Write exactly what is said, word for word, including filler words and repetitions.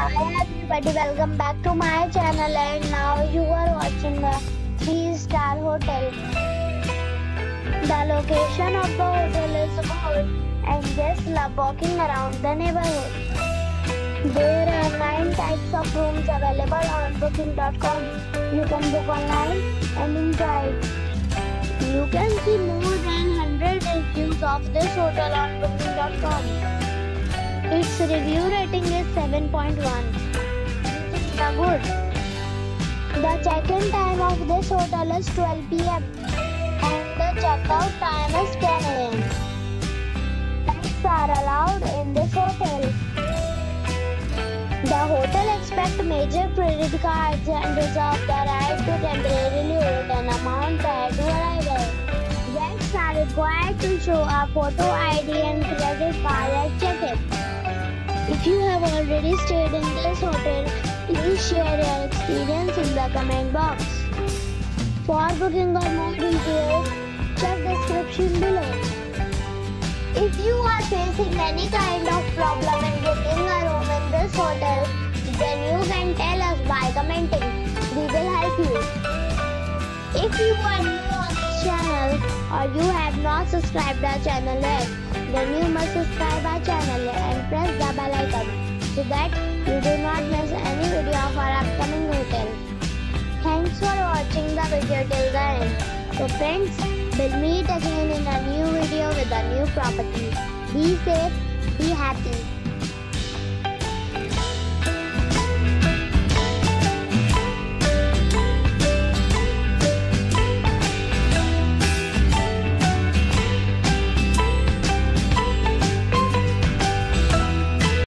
Hello everybody, welcome back to my channel and now you are watching the three star hotel. The location of the hotel is good and guests love walking around the neighborhood. There are nine types of rooms available on booking dot com. You can book online and enjoy it. You can see more than one hundred reviews of this hotel on booking dot com. Its review rating is seven point one. The good. The check-in time of this hotel is twelve p m and the check-out time is ten a m Pets are allowed in this hotel. The hotel accepts major credit cards and reserves the right to temporarily hold an amount prior to arrival. Guests are required to show a photo I D and credit card at check-in. If you have already stayed in this hotel, please share your experience in the comment box. For booking or more details, check description below. If you are facing any kind of problem in booking a room in this hotel, then you can tell us by commenting. We will help you. If you are new on this channel or you have not subscribed our channel yet, then you must subscribe our channel and press the bell icon so that you do not miss any video of our upcoming hotel. Thanks for watching the video till the end. So friends, we'll meet again in a new video with a new property. Be safe, be happy.